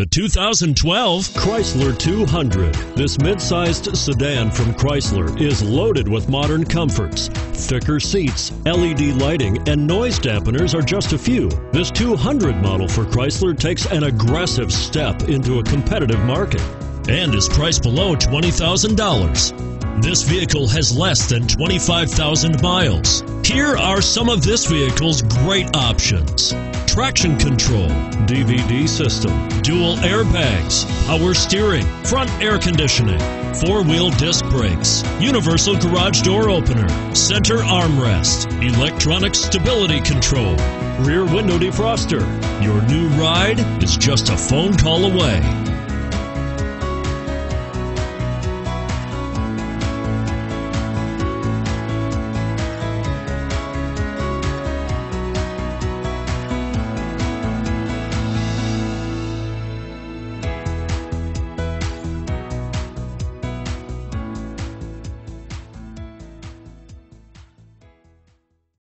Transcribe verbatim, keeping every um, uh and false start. The two thousand twelve Chrysler two hundred. This mid-sized sedan from Chrysler is loaded with modern comforts. Thicker seats, L E D lighting, and noise dampeners are just a few. This two hundred model for Chrysler takes an aggressive step into a competitive market and is priced below twenty thousand dollars. This vehicle has less than twenty-five thousand miles. Here are some of this vehicle's great options: traction control, D V D system, dual airbags, power steering, front air conditioning, four-wheel disc brakes, universal garage door opener, center armrest, electronic stability control, rear window defroster. Your new ride is just a phone call away.